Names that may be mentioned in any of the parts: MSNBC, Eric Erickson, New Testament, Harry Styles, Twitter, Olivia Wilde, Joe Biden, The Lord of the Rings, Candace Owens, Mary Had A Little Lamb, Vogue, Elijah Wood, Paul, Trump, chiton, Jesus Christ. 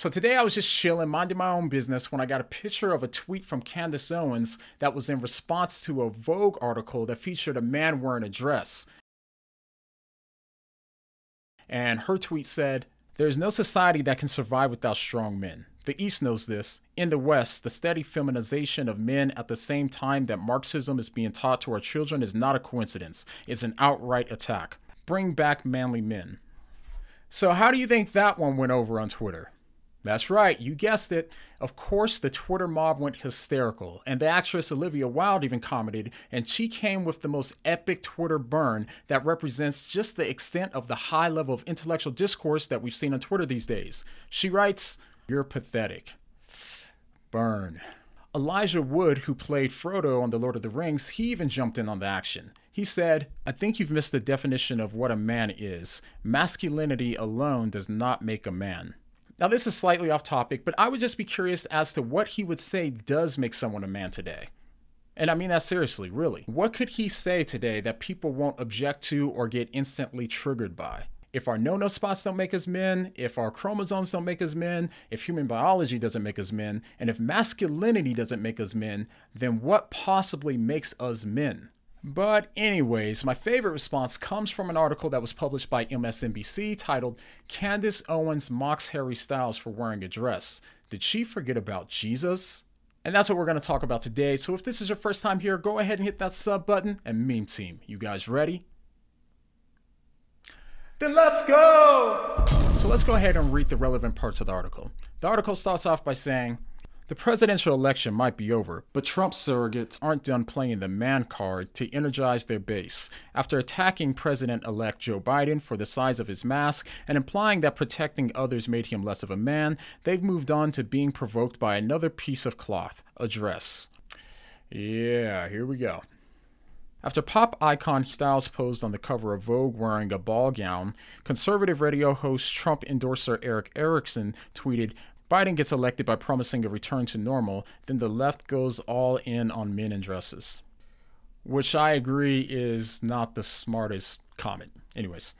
So today I was just chilling, minding my own business, when I got a picture of a tweet from Candace Owens that was in response to a Vogue article that featured a man wearing a dress. And her tweet said, "There's no society that can survive without strong men. The East knows this. In the West, the steady feminization of men at the same time that Marxism is being taught to our children is not a coincidence. It's an outright attack. Bring back manly men." So how do you think that one went over on Twitter? That's right, you guessed it. Of course, the Twitter mob went hysterical, and the actress Olivia Wilde even commented, and she came with the most epic Twitter burn that represents just the extent of the high level of intellectual discourse that we've seen on Twitter these days. She writes, "You're pathetic." Burn. Elijah Wood, who played Frodo on The Lord of the Rings, he even jumped in on the action. He said, "I think you've missed the definition of what a man is. Masculinity alone does not make a man." Now, this is slightly off topic, but I would just be curious as to what he would say does make someone a man today. And I mean that seriously, really. What could he say today that people won't object to or get instantly triggered by? If our no-no spots don't make us men, if our chromosomes don't make us men, if human biology doesn't make us men, and if masculinity doesn't make us men, then what possibly makes us men? But anyways, my favorite response comes from an article that was published by MSNBC titled, "Candace Owens Mocks Harry Styles for Wearing a Dress. Did She Forget About Jesus?" And that's what we're going to talk about today. So if this is your first time here, go ahead and hit that sub button. And meme team, you guys ready? Then let's go! So let's go ahead and read the relevant parts of the article. The article starts off by saying, "The presidential election might be over, but Trump surrogates aren't done playing the man card to energize their base after attacking President-elect Joe Biden for the size of his mask and implying that protecting others made him less of a man. They've moved on to being provoked by another piece of cloth, a dress." Yeah, here we go. After pop icon Styles posed on the cover of Vogue wearing a ball gown, conservative radio host Trump endorser Eric Erickson tweeted, "Biden gets elected by promising a return to normal, then the left goes all in on men in dresses." Which I agree is not the smartest comment. Anyways,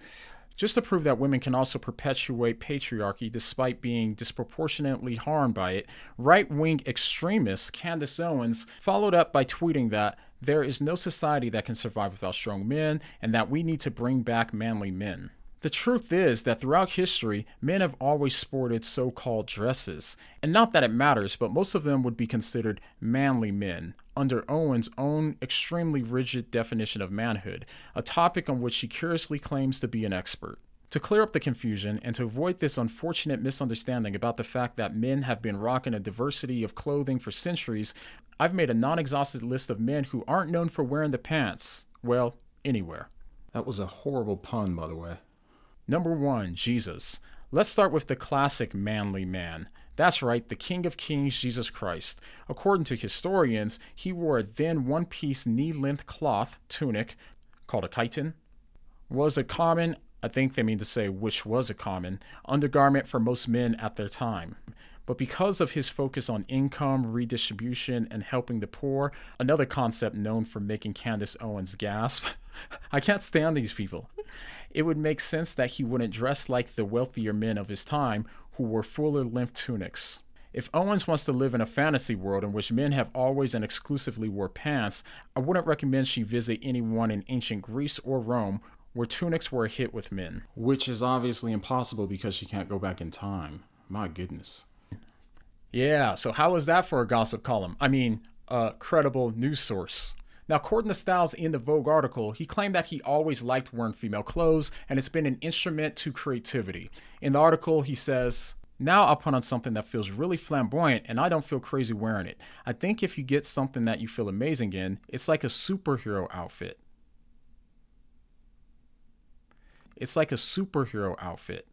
just to prove that women can also perpetuate patriarchy despite being disproportionately harmed by it, right-wing extremist Candace Owens followed up by tweeting that there is no society that can survive without strong men and that we need to bring back manly men. The truth is that throughout history, men have always sported so-called dresses. And not that it matters, but most of them would be considered manly men, under Owens' own extremely rigid definition of manhood, a topic on which she curiously claims to be an expert. To clear up the confusion and to avoid this unfortunate misunderstanding about the fact that men have been rocking a diversity of clothing for centuries, I've made a non-exhaustive list of men who aren't known for wearing the pants, well, anywhere. That was a horrible pun, by the way. Number 1, Jesus. Let's start with the classic manly man. That's right, the King of Kings, Jesus Christ. According to historians, he wore a thin one-piece knee-length cloth tunic, called a chiton, was a common, I think they mean to say which was a common, undergarment for most men at their time. But because of his focus on income, redistribution, and helping the poor, another concept known for making Candace Owens gasp, I can't stand these people, it would make sense that he wouldn't dress like the wealthier men of his time who wore fuller length tunics. If Owens wants to live in a fantasy world in which men have always and exclusively wore pants, I wouldn't recommend she visit anyone in ancient Greece or Rome where tunics were a hit with men. Which is obviously impossible because she can't go back in time. My goodness. Yeah, so how is that for a gossip column? I mean, a credible news source. Now, according to Styles in the Vogue article, he claimed that he always liked wearing female clothes, and it's been an instrument to creativity. In the article, he says, "Now I'll put on something that feels really flamboyant, and I don't feel crazy wearing it. I think if you get something that you feel amazing in, it's like a superhero outfit." It's like a superhero outfit.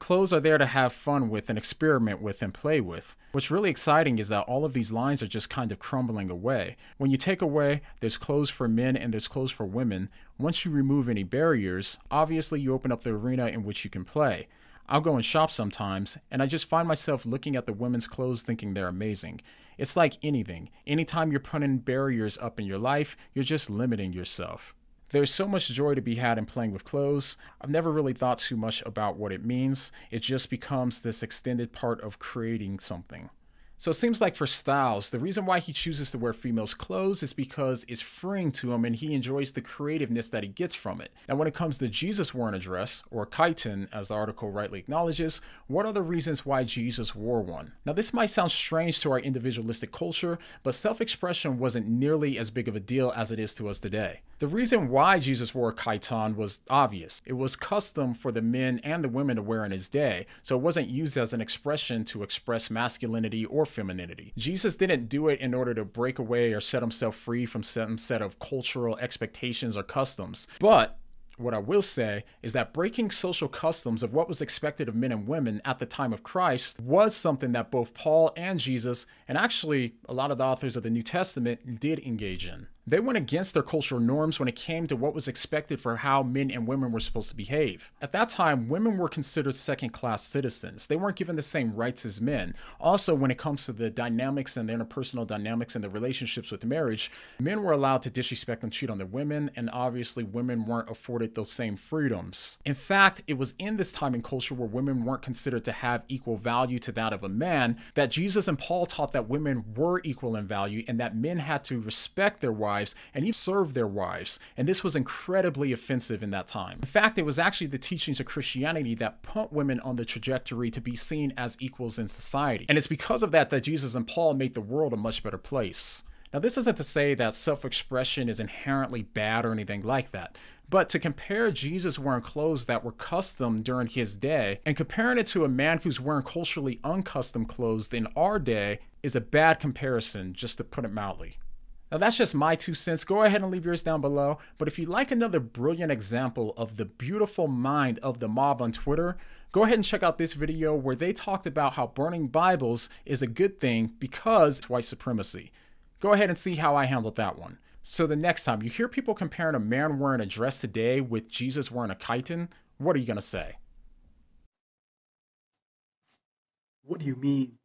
Clothes are there to have fun with and experiment with and play with. What's really exciting is that all of these lines are just kind of crumbling away. When you take away, there's clothes for men and there's clothes for women. Once you remove any barriers, obviously you open up the arena in which you can play. I'll go and shop sometimes, and I just find myself looking at the women's clothes thinking they're amazing. It's like anything. Anytime you're putting barriers up in your life, you're just limiting yourself. There's so much joy to be had in playing with clothes. I've never really thought too much about what it means. It just becomes this extended part of creating something. So it seems like for Styles, the reason why he chooses to wear females' clothes is because it's freeing to him and he enjoys the creativeness that he gets from it. Now, when it comes to Jesus wearing a dress, or chiton, as the article rightly acknowledges, what are the reasons why Jesus wore one? Now, this might sound strange to our individualistic culture, but self-expression wasn't nearly as big of a deal as it is to us today. The reason why Jesus wore a chiton was obvious. It was custom for the men and the women to wear in his day, so it wasn't used as an expression to express masculinity or femininity. Jesus didn't do it in order to break away or set himself free from some set of cultural expectations or customs. But what I will say is that breaking social customs of what was expected of men and women at the time of Christ was something that both Paul and Jesus, and actually a lot of the authors of the New Testament, did engage in. They went against their cultural norms when it came to what was expected for how men and women were supposed to behave. At that time, women were considered second-class citizens. They weren't given the same rights as men. Also, when it comes to the dynamics and the interpersonal dynamics and the relationships with marriage, men were allowed to disrespect and cheat on their women, and obviously women weren't afforded those same freedoms. In fact, it was in this time and culture where women weren't considered to have equal value to that of a man that Jesus and Paul taught that women were equal in value and that men had to respect their wives and even serve their wives, and this was incredibly offensive in that time. In fact, it was actually the teachings of Christianity that put women on the trajectory to be seen as equals in society, and it's because of that that Jesus and Paul made the world a much better place. Now, this isn't to say that self-expression is inherently bad or anything like that, but to compare Jesus wearing clothes that were custom during his day and comparing it to a man who's wearing culturally uncustom clothes in our day is a bad comparison, just to put it mildly. Now, that's just my 2 cents. Go ahead and leave yours down below. But if you'd like another brilliant example of the beautiful mind of the mob on Twitter, go ahead and check out this video where they talked about how burning Bibles is a good thing because it's white supremacy. Go ahead and see how I handled that one. So the next time you hear people comparing a man wearing a dress today with Jesus wearing a chiton, what are you going to say? What do you mean